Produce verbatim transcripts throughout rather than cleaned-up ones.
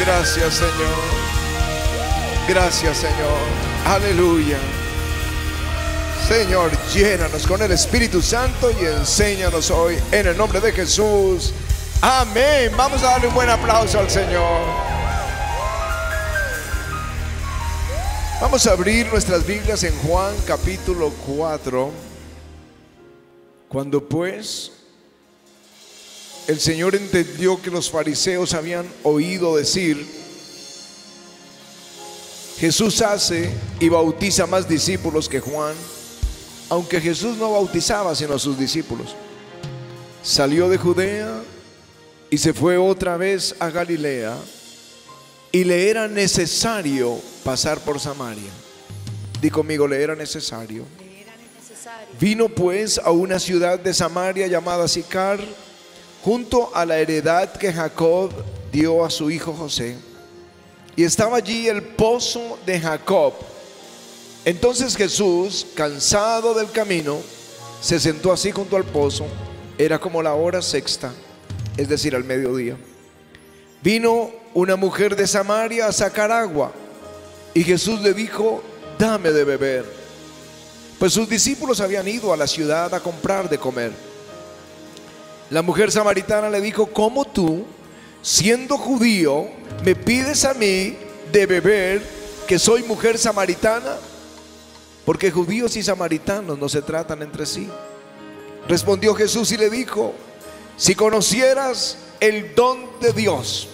Gracias, Señor. Gracias, Señor. Aleluya. Señor, llénanos con el Espíritu Santo y enséñanos hoy en el nombre de Jesús. Amén. Vamos a darle un buen aplauso al Señor. Vamos a abrir nuestras Biblias en Juan capítulo cuatro. Cuando pues el Señor entendió que los fariseos habían oído decir: Jesús hace y bautiza más discípulos que Juan. Aunque Jesús no bautizaba sino a sus discípulos, salió de Judea y se fue otra vez a Galilea, y le era necesario pasar por Samaria. Di conmigo: le era necesario. Le era necesario. Vino pues a una ciudad de Samaria llamada Sicar, junto a la heredad que Jacob dio a su hijo José, y estaba allí el pozo de Jacob. Entonces Jesús, cansado del camino, se sentó así junto al pozo. Era como la hora sexta, es decir, al mediodía. Vino una mujer de Samaria a sacar agua, y Jesús le dijo: dame de beber. Pues sus discípulos habían ido a la ciudad a comprar de comer. La mujer samaritana le dijo: ¿cómo tú, siendo judío, me pides a mí de beber, que soy mujer samaritana? Porque judíos y samaritanos no se tratan entre sí. Respondió Jesús y le dijo: si conocieras el don de Dios,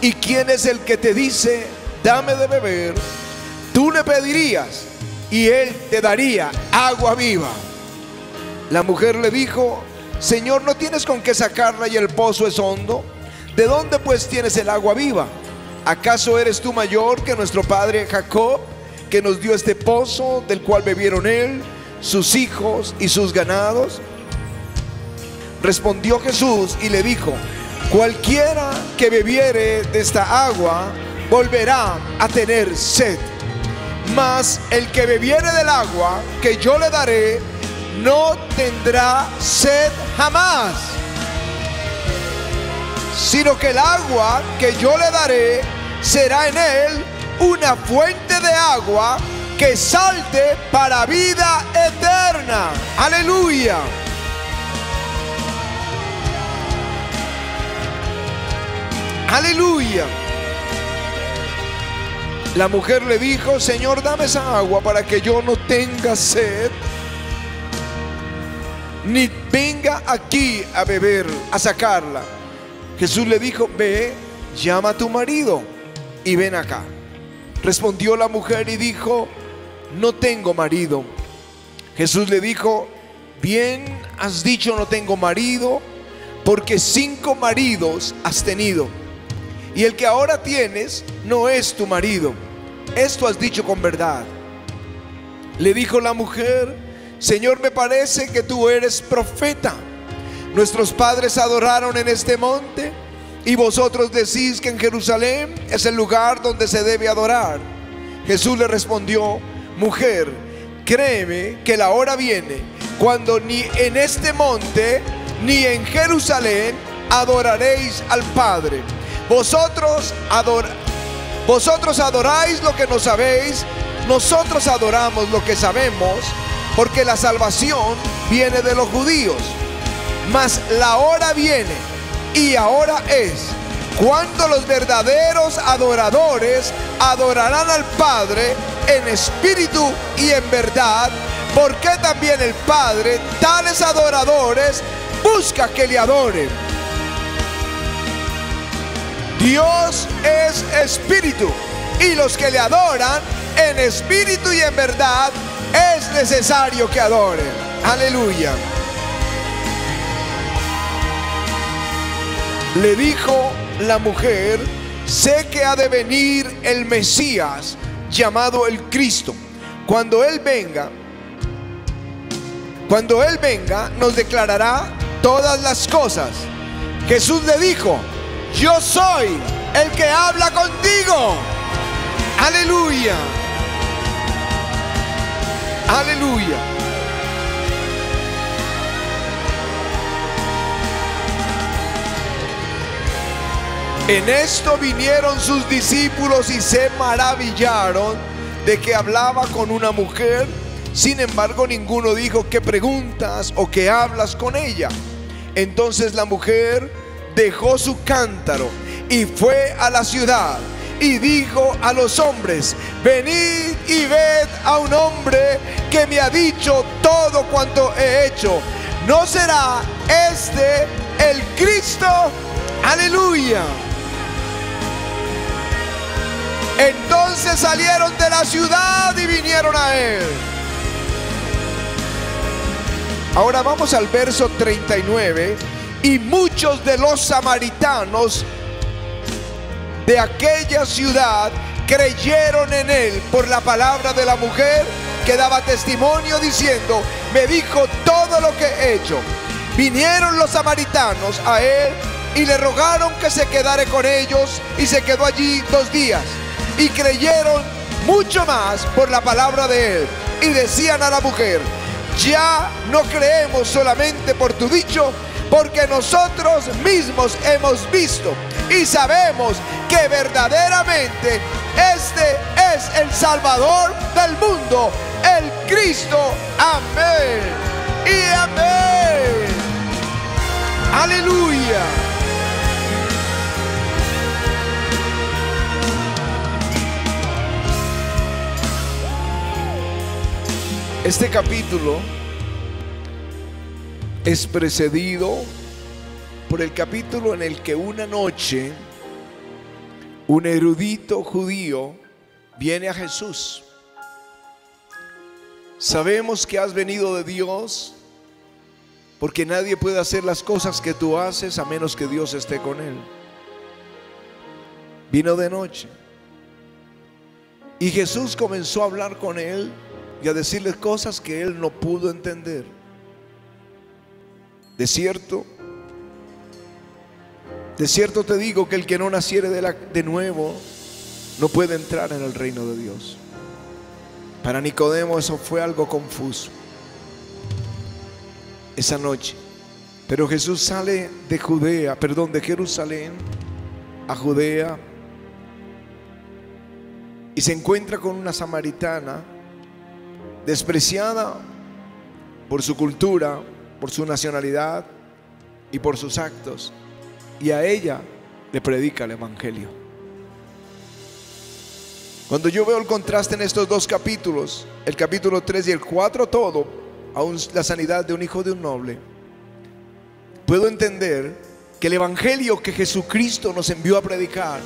y quién es el que te dice dame de beber, tú le pedirías y él te daría agua viva. La mujer le dijo: Señor, no tienes con qué sacarla y el pozo es hondo. ¿De dónde pues tienes el agua viva? ¿Acaso eres tú mayor que nuestro padre Jacob, que nos dio este pozo, del cual bebieron él, sus hijos y sus ganados? Respondió Jesús y le dijo: cualquiera que bebiere de esta agua volverá a tener sed, mas el que bebiere del agua que yo le daré no tendrá sed jamás, sino que el agua que yo le daré será en él una fuente de agua que salte para vida eterna. Aleluya. Aleluya. La mujer le dijo: Señor, dame esa agua para que yo no tenga sed, ni venga aquí a beber, a sacarla. Jesús le dijo: ve, llama a tu marido y ven acá. Respondió la mujer y dijo: no tengo marido. Jesús le dijo: bien has dicho no tengo marido, porque cinco maridos has tenido, y el que ahora tienes no es tu marido. Esto has dicho con verdad. Le dijo la mujer: Señor, me parece que tú eres profeta. Nuestros padres adoraron en este monte, y vosotros decís que en Jerusalén es el lugar donde se debe adorar. Jesús le respondió: mujer, créeme que la hora viene cuando ni en este monte ni en Jerusalén adoraréis al Padre. Vosotros, ador vosotros adoráis lo que no sabéis, nosotros adoramos lo que sabemos, porque la salvación viene de los judíos. Mas la hora viene, y ahora es, cuando los verdaderos adoradores adorarán al Padre en espíritu y en verdad, porque también el Padre tales adoradores busca que le adoren. Dios es espíritu, y los que le adoran en espíritu y en verdad es necesario que adoren. Aleluya. Le dijo la mujer: sé que ha de venir el Mesías, llamado el Cristo. Cuando él venga, cuando él venga, nos declarará todas las cosas. Jesús le dijo: yo soy el que habla contigo. Aleluya. Aleluya. En esto vinieron sus discípulos y se maravillaron de que hablaba con una mujer. Sin embargo, ninguno dijo: ¿qué preguntas o qué hablas con ella? Entonces la mujer dejó su cántaro y fue a la ciudad y dijo a los hombres: venid y ved a un hombre que me ha dicho todo cuanto he hecho. ¿No será este el Cristo? ¡Aleluya! Entonces salieron de la ciudad y vinieron a él. Ahora vamos al verso treinta y nueve. Y muchos de los samaritanos de aquella ciudad creyeron en él por la palabra de la mujer que daba testimonio diciendo: me dijo todo lo que he hecho. Vinieron los samaritanos a él y le rogaron que se quedara con ellos, y se quedó allí dos días. Y creyeron mucho más por la palabra de él, y decían a la mujer: ya no creemos solamente por tu dicho, porque nosotros mismos hemos visto y sabemos que verdaderamente este es el Salvador del mundo, el Cristo. Amén y amén. Aleluya. Este capítulo es precedido por el capítulo en el que una noche un erudito judío viene a Jesús. Sabemos que has venido de Dios, porque nadie puede hacer las cosas que tú haces a menos que Dios esté con él. Vino de noche y Jesús comenzó a hablar con él y a decirle cosas que él no pudo entender. De cierto, de cierto te digo que el que no naciere de, la, de nuevo no puede entrar en el reino de Dios. Para Nicodemo eso fue algo confuso esa noche. Pero Jesús sale de Judea, perdón, de Jerusalén a Judea, y se encuentra con una samaritana despreciada por su cultura, por su nacionalidad y por sus actos, y a ella le predica el evangelio. Cuando yo veo el contraste en estos dos capítulos, el capítulo tres y el cuatro, todo, aún la sanidad de un hijo de un noble, puedo entender que el evangelio que Jesucristo nos envió a predicar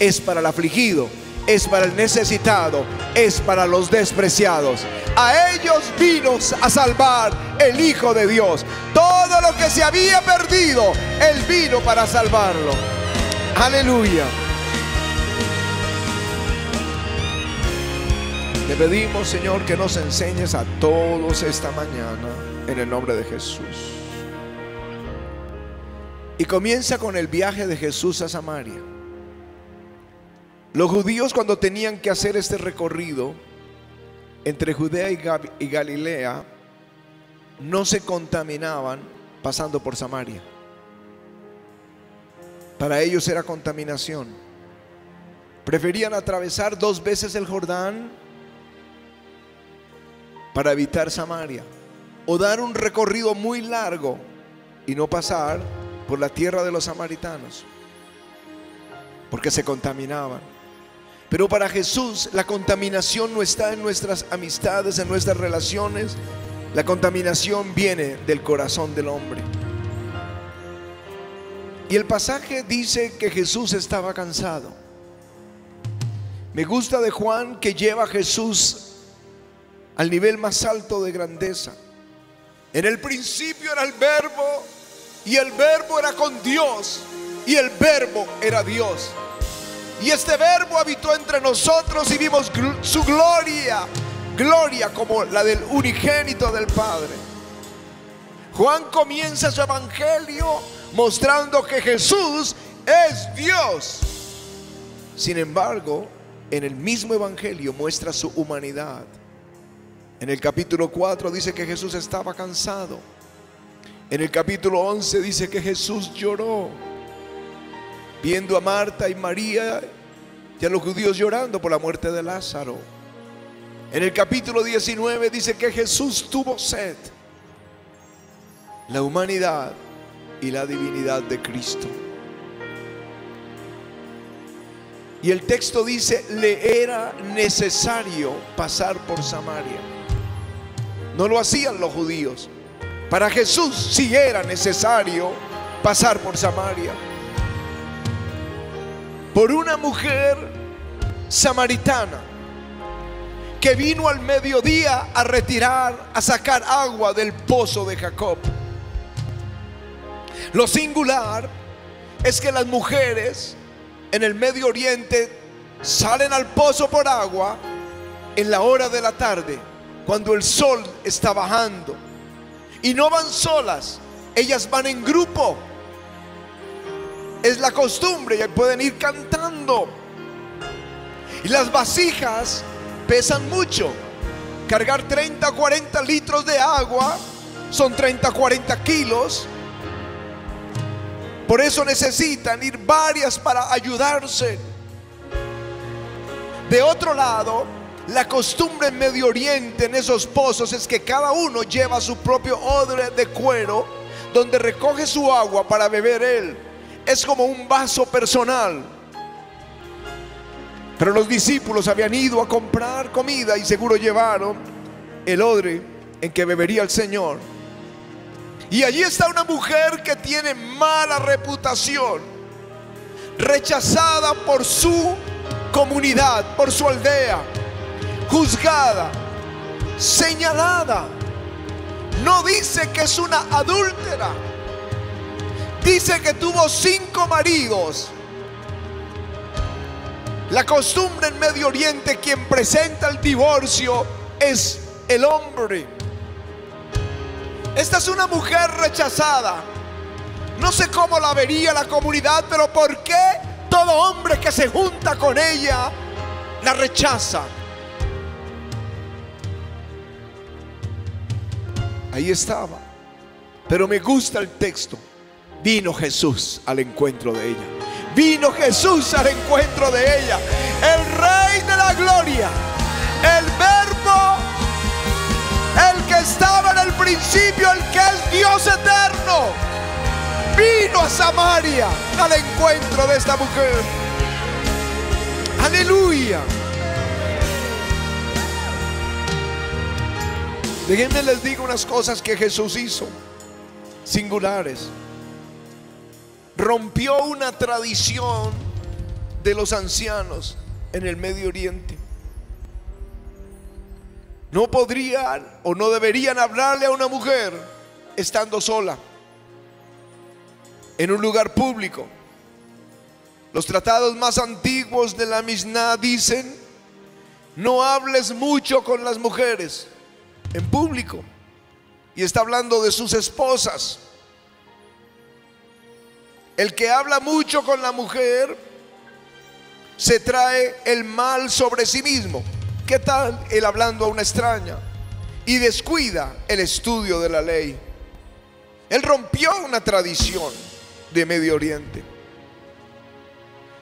es para el afligido, es para el necesitado, es para los despreciados. A ellos vino a salvar el Hijo de Dios. Todo lo que se había perdido, él vino para salvarlo. Aleluya. Te pedimos, Señor, que nos enseñes a todos esta mañana, en el nombre de Jesús. Y comienza con el viaje de Jesús a Samaria. Los judíos, cuando tenían que hacer este recorrido entre Judea y Galilea, no se contaminaban pasando por Samaria. Para ellos era contaminación. Preferían atravesar dos veces el Jordán para evitar Samaria, o dar un recorrido muy largo y no pasar por la tierra de los samaritanos, porque se contaminaban. Pero para Jesús la contaminación no está en nuestras amistades, en nuestras relaciones. La contaminación viene del corazón del hombre. Y el pasaje dice que Jesús estaba cansado. Me gusta de Juan, que lleva a Jesús al nivel más alto de grandeza. En el principio era el Verbo, y el Verbo era con Dios, y el Verbo era Dios. Y este Verbo habitó entre nosotros, y vimos gl- su gloria, gloria como la del unigénito del Padre. Juan comienza su evangelio mostrando que Jesús es Dios. Sin embargo, en el mismo evangelio muestra su humanidad. En el capítulo cuatro dice que Jesús estaba cansado. En el capítulo once dice que Jesús lloró. viendo a Marta y María y a los judíos llorando por la muerte de Lázaro. En el capítulo diecinueve dice que Jesús tuvo sed. La humanidad y la divinidad de Cristo. Y el texto dice, le era necesario pasar por Samaria. No lo hacían los judíos. Para Jesús sí era necesario pasar por Samaria. Por una mujer samaritana que vino al mediodía a retirar, a sacar agua del pozo de Jacob. Lo singular es que las mujeres en el Medio Oriente salen al pozo por agua en la hora de la tarde, cuando el sol está bajando. Y no van solas, ellas van en grupo. Es la costumbre, ya pueden ir cantando. Y las vasijas pesan mucho. Cargar treinta, cuarenta litros de agua son treinta, cuarenta kilos. Por eso necesitan ir varias para ayudarse. De otro lado, la costumbre en Medio Oriente en esos pozos es que cada uno lleva su propio odre de cuero donde recoge su agua para beber él. Es como un vaso personal. Pero los discípulos habían ido a comprar comida y seguro llevaron el odre en que bebería el Señor. Y allí está una mujer que tiene mala reputación, rechazada por su comunidad, por su aldea, juzgada, señalada. No dice que es una adúltera, dice que tuvo cinco maridos. La costumbre en Medio Oriente, quien presenta el divorcio es el hombre. Esta es una mujer rechazada. No sé cómo la vería la comunidad, pero ¿por qué todo hombre que se junta con ella la rechaza? Ahí estaba. Pero me gusta el texto. Vino Jesús al encuentro de ella. Vino Jesús al encuentro de ella. El Rey de la Gloria. El Verbo. El que estaba en el principio, el que es Dios eterno, vino a Samaria al encuentro de esta mujer. Aleluya. Déjenme les digo unas cosas que Jesús hizo, singulares. Rompió una tradición de los ancianos en el Medio Oriente. No podrían o no deberían hablarle a una mujer estando sola en un lugar público. Los tratados más antiguos de la Misná dicen: no hables mucho con las mujeres en público. Y está hablando de sus esposas. El que habla mucho con la mujer se trae el mal sobre sí mismo. ¿Qué tal el hablando a una extraña? Y descuida el estudio de la ley. Él rompió una tradición de Medio Oriente.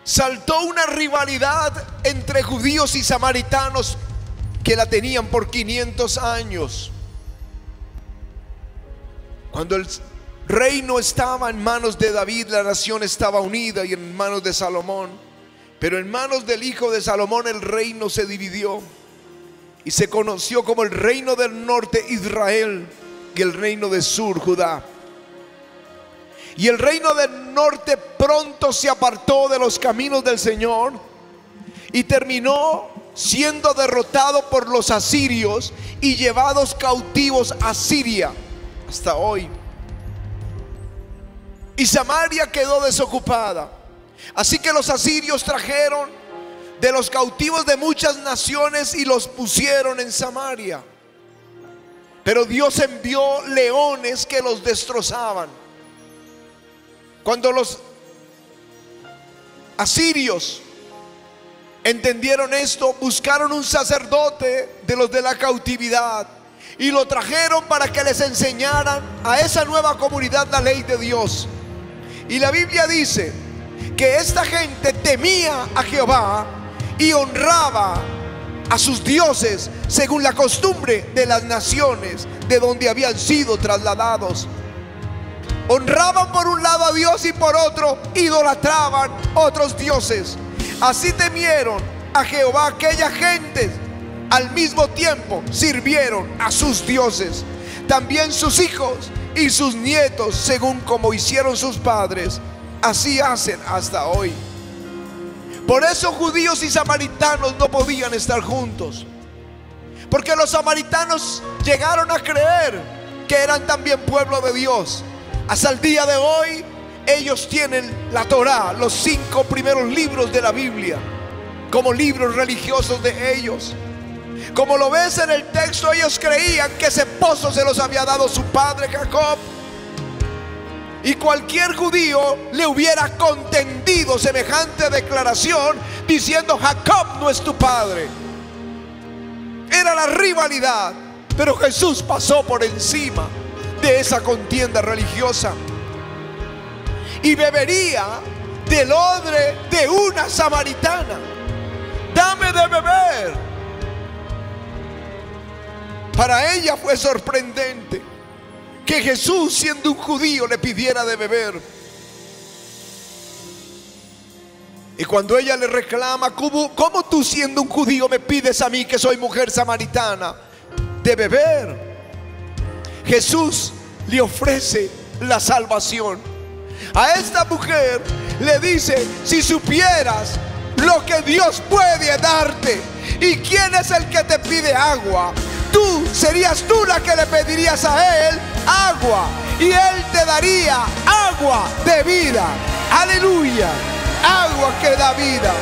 Saltó una rivalidad entre judíos y samaritanos que la tenían por quinientos años. Cuando el reino estaba en manos de David, la nación estaba unida, y en manos de Salomón. Pero en manos del hijo de Salomón el reino se dividió. Y se conoció como el reino del norte, Israel, y el reino del sur, Judá. Y el reino del norte pronto se apartó de los caminos del Señor y terminó siendo derrotado por los asirios y llevados cautivos a Siria hasta hoy. Y Samaria quedó desocupada. Así que los asirios trajeron de los cautivos de muchas naciones y los pusieron en Samaria. Pero Dios envió leones que los destrozaban. Cuando los asirios entendieron esto, buscaron un sacerdote de los de la cautividad y lo trajeron para que les enseñaran a esa nueva comunidad la ley de Dios. Y la Biblia dice que esta gente temía a Jehová y honraba a sus dioses según la costumbre de las naciones de donde habían sido trasladados. Honraban por un lado a Dios y por otro idolatraban otros dioses. Así temieron a Jehová aquellas gentes, al mismo tiempo sirvieron a sus dioses. También sus hijos y sus nietos, según como hicieron sus padres, así hacen hasta hoy. Por eso judíos y samaritanos no podían estar juntos, porque los samaritanos llegaron a creer que eran también pueblo de Dios. Hasta el día de hoy ellos tienen la Torá, los cinco primeros libros de la Biblia, como libros religiosos de ellos. Como lo ves en el texto, ellos creían que ese pozo se los había dado su padre Jacob, y cualquier judío le hubiera contendido semejante declaración diciendo: Jacob no es tu padre. Era la rivalidad, pero Jesús pasó por encima de esa contienda religiosa y bebería del odre de una samaritana. Dame de beber. Para ella fue sorprendente que Jesús, siendo un judío, le pidiera de beber. Y cuando ella le reclama: ¿Cómo, cómo tú siendo un judío me pides a mí, que soy mujer samaritana, de beber? Jesús le ofrece la salvación. A esta mujer le dice: si supieras lo que Dios puede darte y quién es el que te pide agua, tú serías tú la que le pedirías a él agua, y él te daría agua de vida. Aleluya, agua que da vida.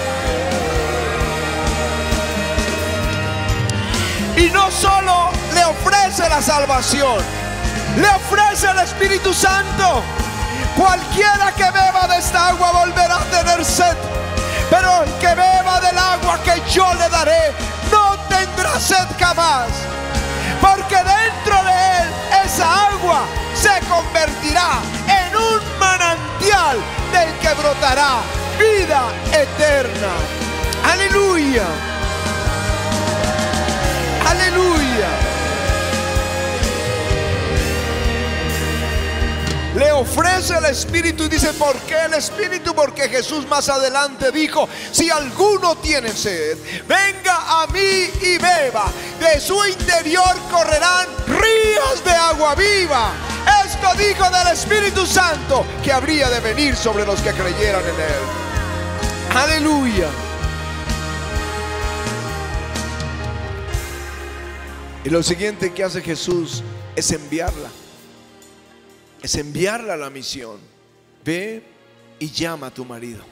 Y no solo le ofrece la salvación, le ofrece el Espíritu Santo. Cualquiera que beba de esta agua volverá a tener sed, pero el que beba del agua que yo le daré no tendrá sed jamás, porque dentro de él esa agua se convertirá en un manantial del que brotará vida eterna. Aleluya, aleluya. Le ofrece el Espíritu. Y dice: ¿por qué el Espíritu? Porque Jesús más adelante dijo: si alguno tiene sed, venga a mí y beba. De su interior correrán ríos de agua viva. Esto dijo del Espíritu Santo, que habría de venir sobre los que creyeran en él. Aleluya. Y lo siguiente que hace Jesús es enviarla. Es enviarla a la misión. Ve y llama a tu marido.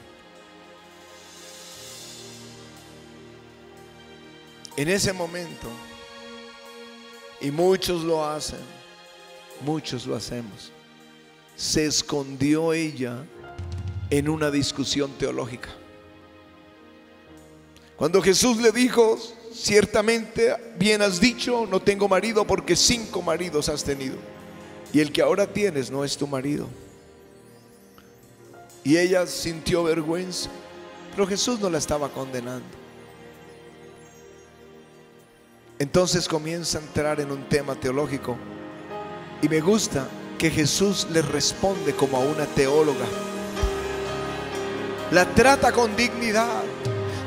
En ese momento, y muchos lo hacen, muchos lo hacemos, se escondió ella en una discusión teológica. Cuando Jesús le dijo: ciertamente bien has dicho, no tengo marido, porque cinco maridos has tenido, y el que ahora tienes no es tu marido. Y ella sintió vergüenza, pero Jesús no la estaba condenando. Entonces comienza a entrar en un tema teológico, y me gusta que Jesús le responde como a una teóloga. La trata con dignidad.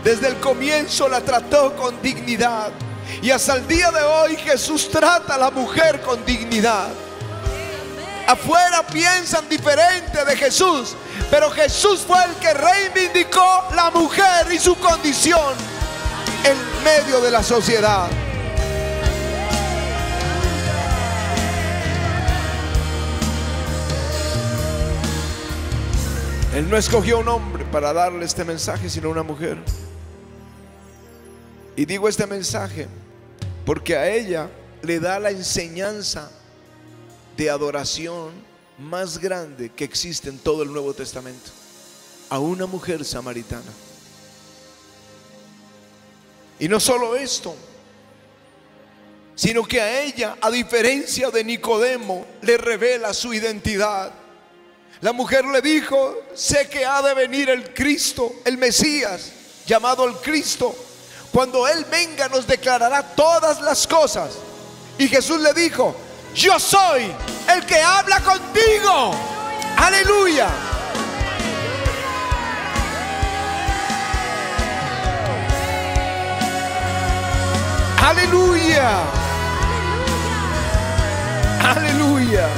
Desde el comienzo la trató con dignidad, y hasta el día de hoy Jesús trata a la mujer con dignidad. Afuera piensan diferente de Jesús, pero Jesús fue el que reivindicó la mujer y su condición en medio de la sociedad. Él no escogió un hombre para darle este mensaje, sino una mujer. Y digo este mensaje porque a ella le da la enseñanza de adoración más grande que existe en todo el Nuevo Testamento, a una mujer samaritana. Y no solo esto, sino que a ella, a diferencia de Nicodemo, le revela su identidad. La mujer le dijo: sé que ha de venir el Cristo, el Mesías, llamado el Cristo. Cuando Él venga nos declarará todas las cosas. Y Jesús le dijo: yo soy el que habla contigo. Aleluya. Aleluya. Aleluya.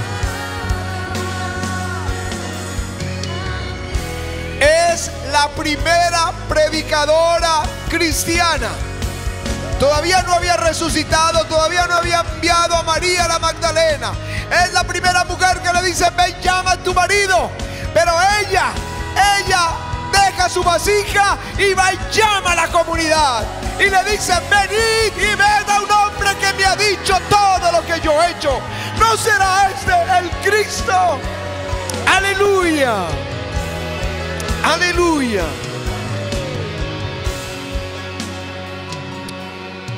Es la primera predicadora cristiana. Todavía no había resucitado, todavía no había enviado a María la Magdalena. Es la primera mujer que le dice: ven, llama a tu marido. Pero ella, ella deja su vasija y va y llama a la comunidad. Y le dice: venid y ved a un hombre que me ha dicho todo lo que yo he hecho. ¿No será este el Cristo? Aleluya. Aleluya.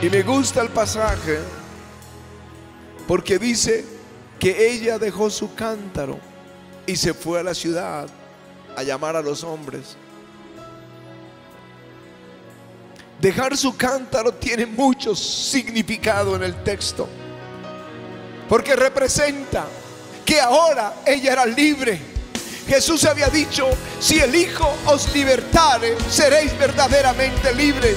Y me gusta el pasaje porque dice que ella dejó su cántaro y se fue a la ciudad a llamar a los hombres. Dejar su cántaro tiene mucho significado en el texto, porque representa que ahora ella era libre. Jesús había dicho: si el Hijo os libertare, seréis verdaderamente libres.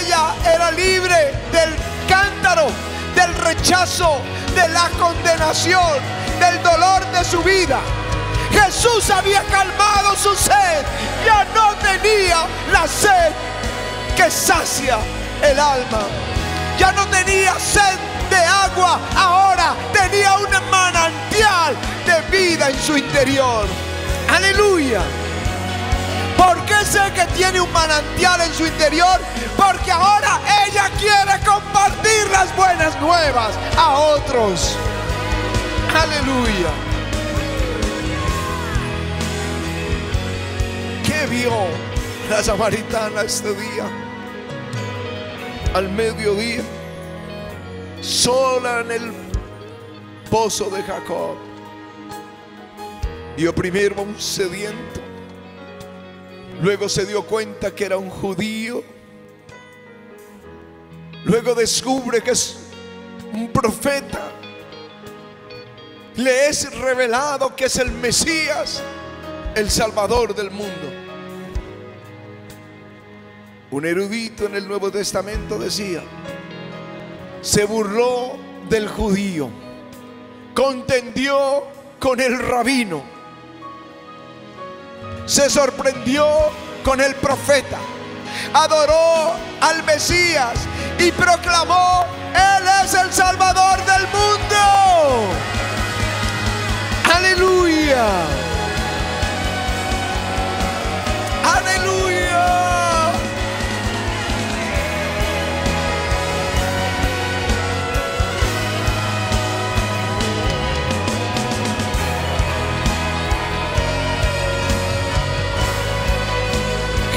Ella era libre del cántaro, del rechazo, de la condenación, del dolor de su vida. Jesús había calmado su sed. Ya no tenía la sed que sacia el alma. Ya no tenía sed de agua. Ahora tenía un manantial de vida en su interior. Aleluya. ¿Por qué sé que tiene un manantial en su interior? Porque ahora ella quiere compartir las buenas nuevas a otros. Aleluya. ¿Qué vio la samaritana este día? Al mediodía, sola en el pozo de Jacob, y oprimieron a un sediento. Luego se dio cuenta que era un judío. Luego descubre que es un profeta. Le es revelado que es el Mesías, el Salvador del mundo. Un erudito en el Nuevo Testamento decía: se burló del judío, contendió con el rabino, se sorprendió con el profeta, adoró al Mesías y proclamó: Él es el Salvador del mundo. Aleluya. Aleluya.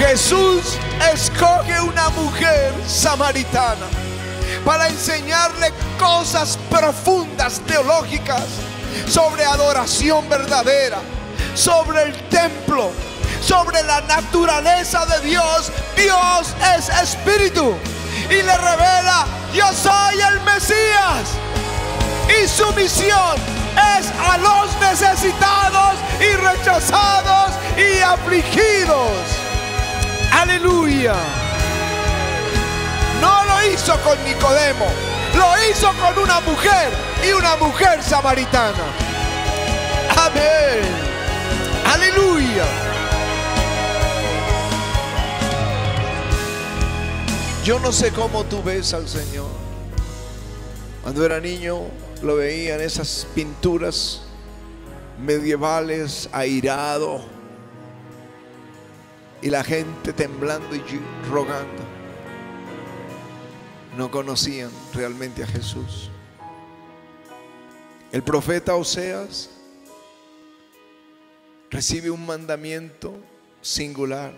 Jesús escoge una mujer samaritana para enseñarle cosas profundas, teológicas, sobre adoración verdadera, sobre el templo, sobre la naturaleza de Dios. Dios es espíritu, y le revela: yo soy el Mesías, y su misión es a los necesitados y rechazados y afligidos. Aleluya. No lo hizo con Nicodemo, lo hizo con una mujer, y una mujer samaritana. Amén. Aleluya. Yo no sé cómo tú ves al Señor. Cuando era niño lo veía en esas pinturas medievales, airado, y la gente temblando y rogando. No conocían realmente a Jesús. El profeta Oseas recibe un mandamiento singular.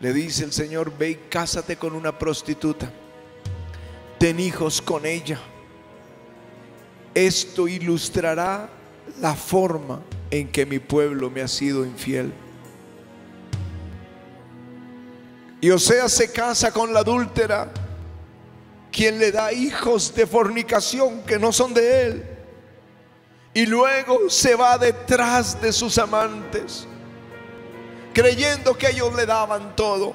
Le dice el Señor: ve y cásate con una prostituta, ten hijos con ella. Esto ilustrará la forma en que mi pueblo me ha sido infiel. Y Osea se casa con la adúltera, quien le da hijos de fornicación que no son de él, y luego se va detrás de sus amantes, creyendo que ellos le daban todo,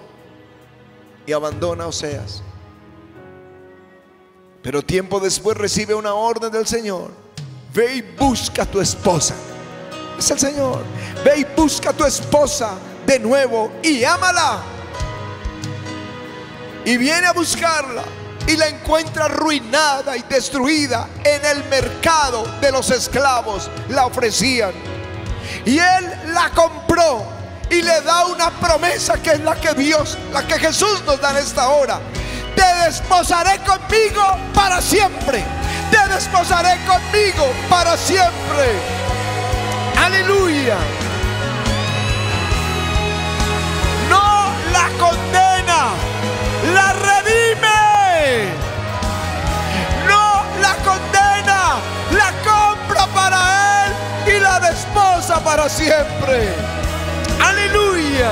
y abandona a Oseas. Pero tiempo después recibe una orden del Señor: ve y busca a tu esposa. Es el Señor: ve y busca a tu esposa de nuevo y ámala. Y viene a buscarla y la encuentra arruinada y destruida en el mercado de los esclavos. La ofrecían y él la compró y le da una promesa, que es la que Dios, la que Jesús nos da en esta hora: te desposaré conmigo para siempre, te desposaré conmigo para siempre. Aleluya. No la condena, la redime. No la condena, la compra para él y la desposa para siempre. Aleluya.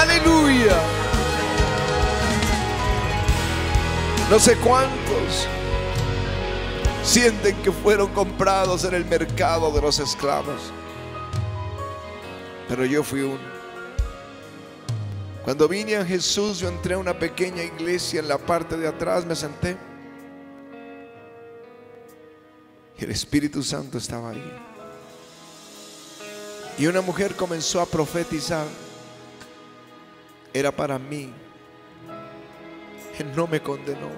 Aleluya. No sé cuántos sienten que fueron comprados en el mercado de los esclavos, pero yo fui uno. Cuando vine a Jesús, yo entré a una pequeña iglesia, en la parte de atrás me senté, y el Espíritu Santo estaba ahí, y una mujer comenzó a profetizar. Era para mí. Él no me condenó,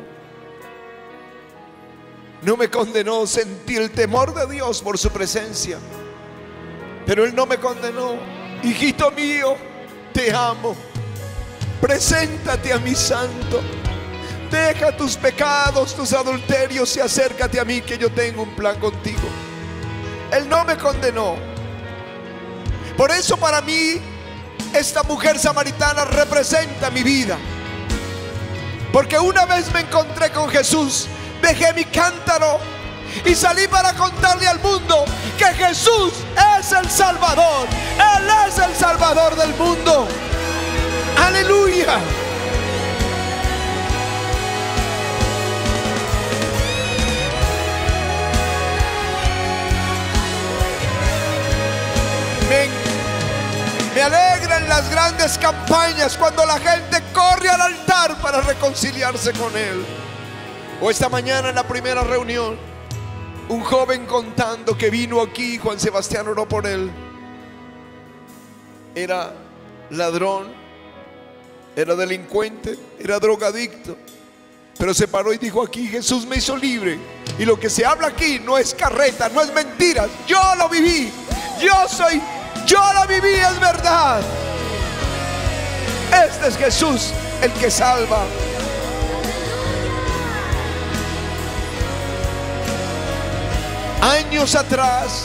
no me condenó. Sentí el temor de Dios por su presencia, pero Él no me condenó. Hijito mío, te amo, preséntate a mi santo, deja tus pecados, tus adulterios, y acércate a mí, que yo tengo un plan contigo. Él no me condenó. Por eso para mí esta mujer samaritana representa mi vida. Porque una vez me encontré con Jesús, dejé mi cántaro y salí para contarle al mundo que Jesús es el Salvador. Él es el Salvador del mundo. Aleluya. Me alegran las grandes campañas cuando la gente corre al altar para reconciliarse con Él. O esta mañana en la primera reunión, un joven contando que vino aquí, Juan Sebastián oró por él. Era ladrón, era delincuente, era drogadicto, pero se paró y dijo: aquí Jesús me hizo libre. Y lo que se habla aquí no es carreta, no es mentiras. Yo lo viví, yo soy Yo la viví, es verdad. Este es Jesús, el que salva. Años atrás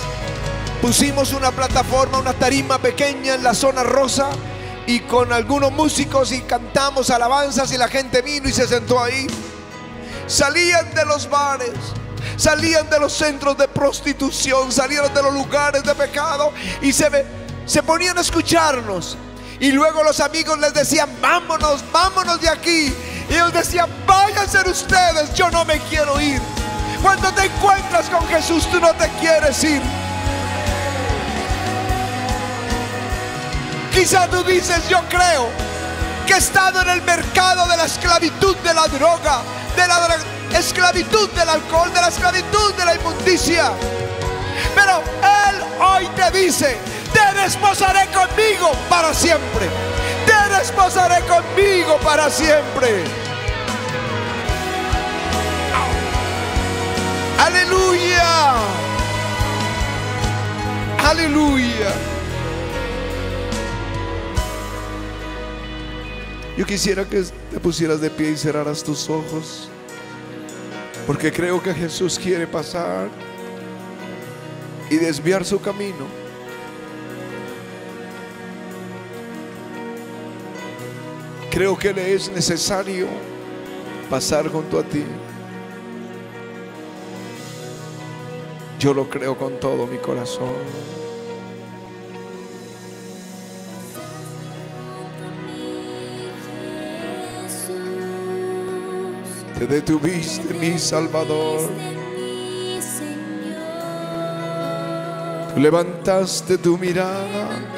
pusimos una plataforma, una tarima pequeña en la zona rosa, y con algunos músicos, y cantamos alabanzas, y la gente vino y se sentó ahí. Salían de los bares, salían de los centros de prostitución, salieron de los lugares de pecado y se, se ponían a escucharnos. Y luego los amigos les decían: vámonos, vámonos de aquí. Y ellos decían: váyanse ustedes, yo no me quiero ir. Cuando te encuentras con Jesús, tú no te quieres ir. Quizás tú dices: yo creo que he estado en el mercado de la esclavitud de la droga, de la droga esclavitud del alcohol, de la esclavitud de la inmundicia. Pero Él hoy te dice: te desposaré conmigo para siempre, te desposaré conmigo para siempre. Aleluya. Aleluya. Yo quisiera que te pusieras de pie y cerraras tus ojos, porque creo que Jesús quiere pasar y desviar su camino. Creo que le es necesario pasar junto a ti. Yo lo creo con todo mi corazón. Te detuviste, mi Salvador. Tú levantaste tu mirada.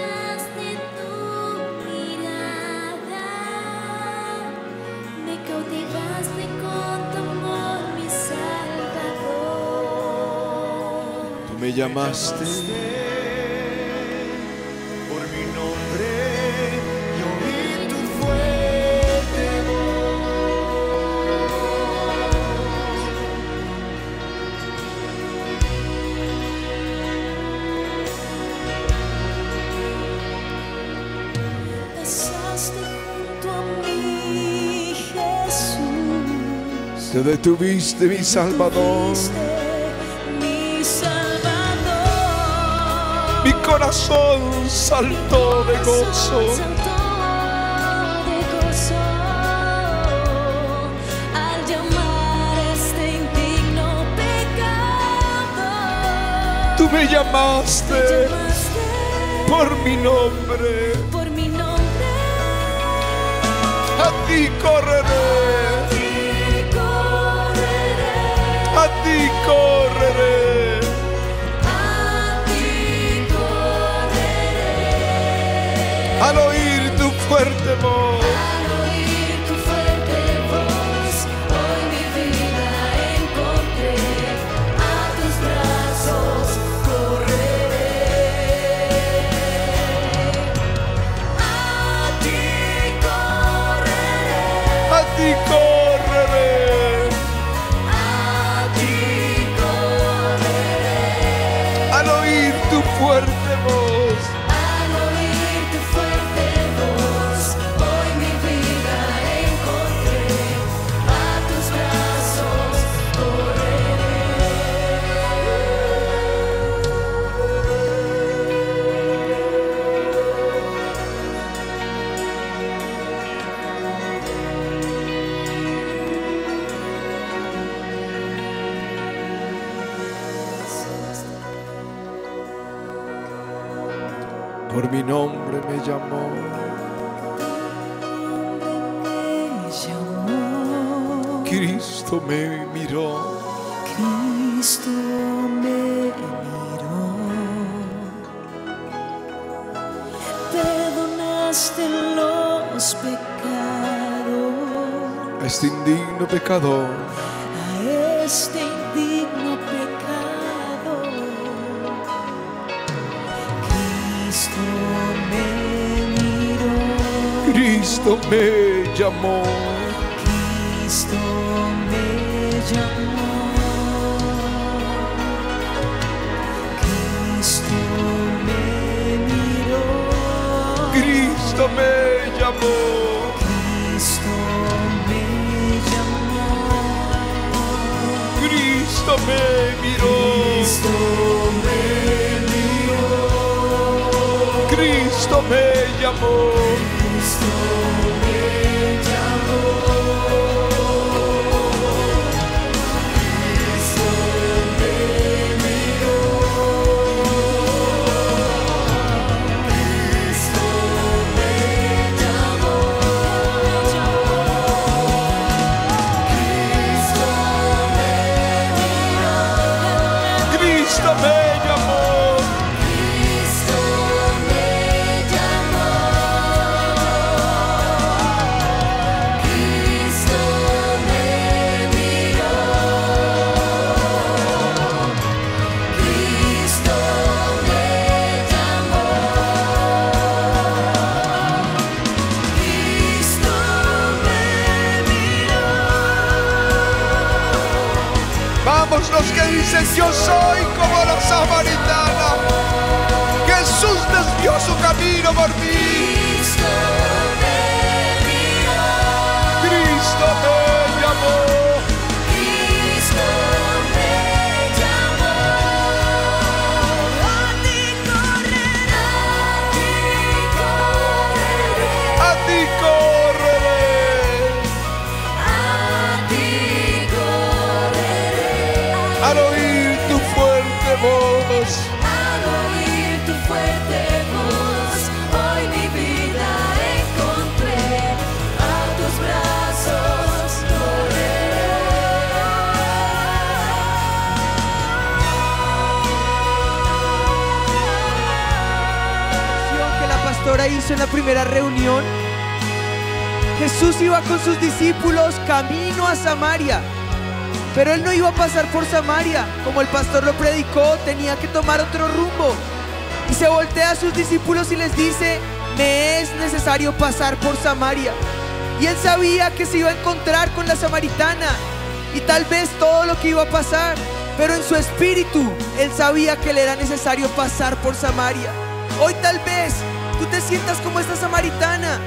Me llamaste, me llamaste por mi nombre, yo vi tu fuerte voz. Pasaste junto a mí, Jesús. Te detuviste, mi Salvador. Mi corazón saltó de gozo. Al llamar este indigno pecado. Tú me llamaste por mi nombre. Por mi nombre. A ti correré. A ti correré. A ti correré. Al oír tu fuerte voz, al oír tu fuerte voz, hoy mi vida encontré, a tus brazos correré, a ti correré, a ti correré. Por mi nombre me llamó. Me llamó. Cristo me miró. Cristo me miró. Perdonaste los pecados. A este indigno pecador. A este indigno pecador. Cristo me miró. Cristo me llamó. Cristo me llamó. Cristo me miró. Cristo me llamó. Cristo me llamó. Cristo me miró. Cristo me miró. Cristo me llamó. Cristo me llamó. Cristo me miró. Cristo me llamó. Cristo me miró. Cristo me llamó. Los que dicen yo soy como la samaritana. Jesús desvió su camino por mí. Cristo me miró. Cristo me llamó. Cristo me llamó. A ti correré. A ti correré. A ti correré. Al oír tu fuerte pasó en la primera reunión? Jesús iba con sus discípulos camino a Samaria, pero Él no iba a pasar por Samaria. Como el pastor lo predicó, tenía que tomar otro rumbo. Y se voltea a sus discípulos y les dice: me es necesario pasar por Samaria. Y Él sabía que se iba a encontrar con la samaritana y tal vez todo lo que iba a pasar, pero en su espíritu Él sabía que le era necesario pasar por Samaria. Hoy tal vez tú te sientas como esta samaritana,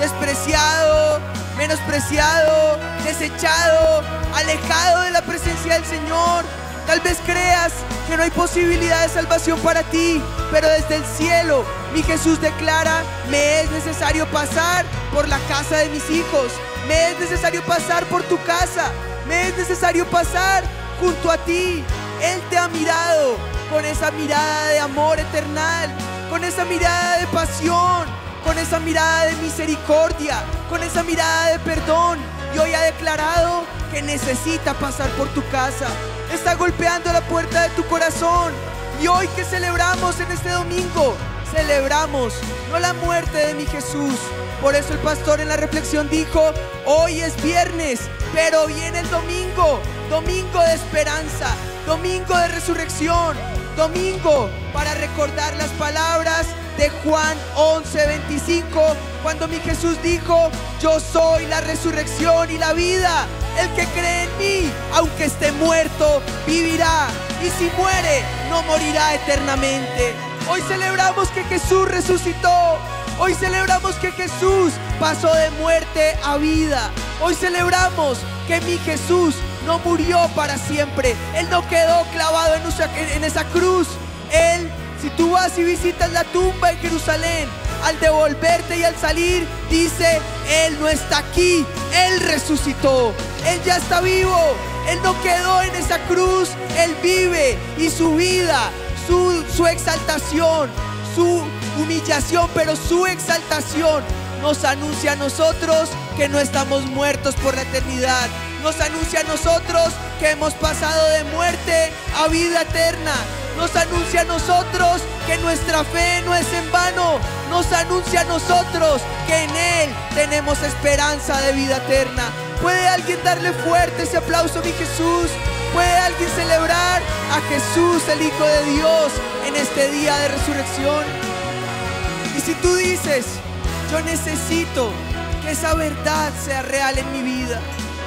despreciado, menospreciado, desechado, alejado de la presencia del Señor. Tal vez creas que no hay posibilidad de salvación para ti, pero desde el cielo mi Jesús declara: me es necesario pasar por la casa de mis hijos, me es necesario pasar por tu casa, me es necesario pasar junto a ti. Él te ha mirado con esa mirada de amor eternal, con esa mirada de pasión, con esa mirada de misericordia, con esa mirada de perdón, y hoy ha declarado que necesita pasar por tu casa. Está golpeando la puerta de tu corazón. Y hoy que celebramos en este domingo, celebramos no la muerte de mi Jesús. Por eso el pastor en la reflexión dijo: hoy es viernes, pero viene el domingo, domingo de esperanza, domingo de resurrección, domingo para recordar las palabras de Juan once veinticinco, cuando mi Jesús dijo: yo soy la resurrección y la vida, el que cree en mí, aunque esté muerto, vivirá, y si muere, no morirá eternamente. Hoy celebramos que Jesús resucitó, hoy celebramos que Jesús pasó de muerte a vida, hoy celebramos que mi Jesús no murió para siempre, Él no quedó clavado en esa cruz. Él, si tú vas y visitas la tumba en Jerusalén, al devolverte y al salir, dice: Él no está aquí, Él resucitó, Él ya está vivo, Él no quedó en esa cruz, Él vive, y su vida, su, su exaltación, su humillación, pero su exaltación nos anuncia a nosotros que no estamos muertos por la eternidad. Nos anuncia a nosotros que hemos pasado de muerte a vida eterna. Nos anuncia a nosotros que nuestra fe no es en vano. Nos anuncia a nosotros que en Él tenemos esperanza de vida eterna. ¿Puede alguien darle fuerte ese aplauso a mi Jesús? ¿Puede alguien celebrar a Jesús, el Hijo de Dios, en este día de resurrección? Y si tú dices: yo necesito que esa verdad sea real en mi vida,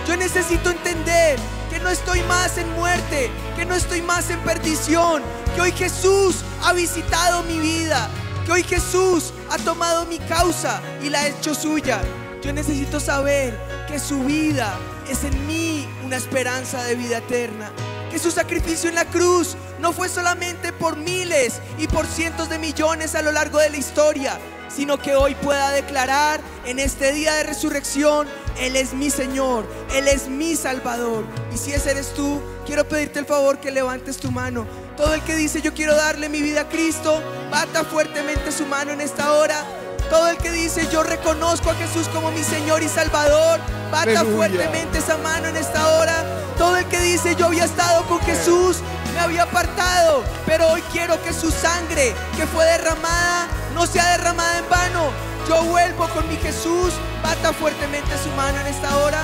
yo necesito entender que no estoy más en muerte, que no estoy más en perdición, que hoy Jesús ha visitado mi vida, que hoy Jesús ha tomado mi causa y la ha hecho suya, yo necesito saber que su vida es en mí una esperanza de vida eterna, que su sacrificio en la cruz no fue solamente por miles y por cientos de millones a lo largo de la historia, sino que hoy pueda declarar en este día de resurrección: Él es mi Señor, Él es mi Salvador. Y si ese eres tú, quiero pedirte el favor que levantes tu mano. Todo el que dice: yo quiero darle mi vida a Cristo, bata fuertemente su mano en esta hora. Todo el que dice: yo reconozco a Jesús como mi Señor y Salvador, bata ¡Aleluya! Fuertemente esa mano en esta hora. Todo el que dice: yo había estado con Jesús, me había apartado, pero hoy quiero que su sangre que fue derramada no sea derramada en vano, yo vuelvo con mi Jesús, bata fuertemente su mano en esta hora.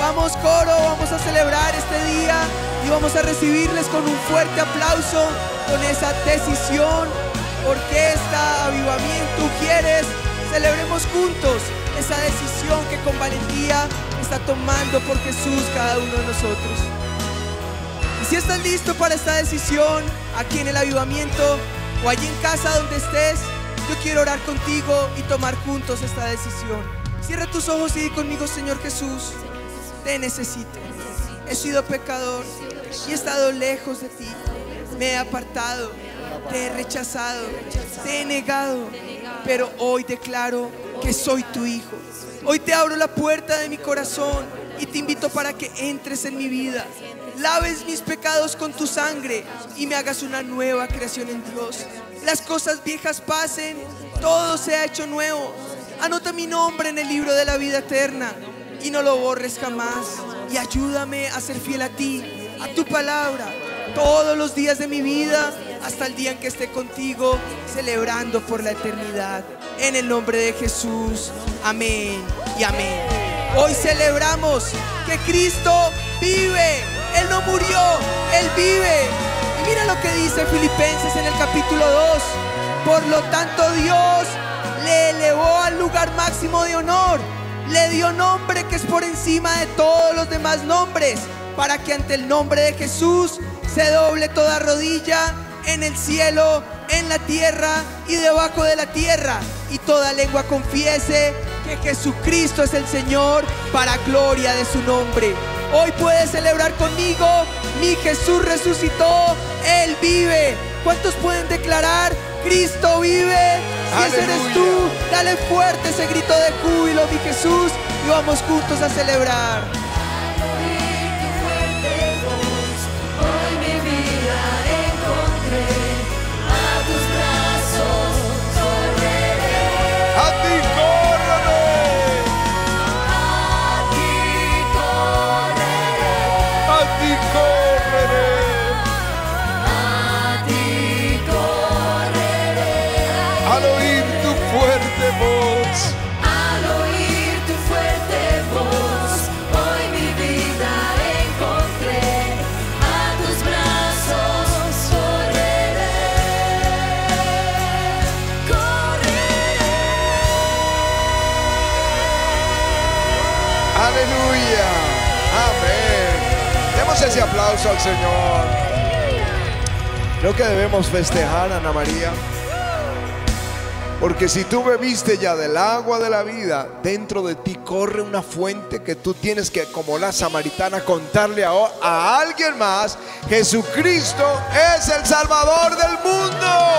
Vamos, coro, vamos a celebrar este día y vamos a recibirles con un fuerte aplauso, con esa decisión, orquesta, avivamiento, quieres, celebremos juntos esa decisión que con valentía está tomando por Jesús cada uno de nosotros. Y si estás listo para esta decisión, aquí en el avivamiento o allí en casa donde estés, yo quiero orar contigo y tomar juntos esta decisión. Cierra tus ojos y di conmigo: Señor Jesús, te necesito. He sido pecador y he estado lejos de ti. Me he apartado, te he rechazado, te he negado, pero hoy declaro que soy tu hijo. Hoy te abro la puerta de mi corazón y te invito para que entres en mi vida, laves mis pecados con tu sangre y me hagas una nueva creación en Dios. Las cosas viejas pasen, todo se ha hecho nuevo. Anota mi nombre en el libro de la vida eterna y no lo borres jamás. Y ayúdame a ser fiel a ti, a tu palabra, todos los días de mi vida, hasta el día en que esté contigo, celebrando por la eternidad. en el nombre de Jesús. Amén y amén. Hoy celebramos que Cristo vive. Él no murió, Él vive. Y mira lo que dice Filipenses en el capítulo dos. Por lo tanto, Dios le elevó al lugar máximo de honor. Le dio nombre que es por encima de todos los demás nombres, para que ante el nombre de Jesús se doble toda rodilla en el cielo, en la tierra y debajo de la tierra, y toda lengua confiese que Jesucristo es el Señor, para gloria de su nombre. Hoy puedes celebrar conmigo: mi Jesús resucitó, Él vive. ¿Cuántos pueden declarar: Cristo vive? Si ese eres tú, dale fuerte ese grito de júbilo, mi Jesús, y vamos juntos a celebrar. Aleluya, amén. Demos ese aplauso al Señor. Creo que debemos festejar, Ana María, porque si tú bebiste ya del agua de la vida, dentro de ti corre una fuente que tú tienes que, como la samaritana, contarle a, a alguien más. Jesucristo es el Salvador del mundo.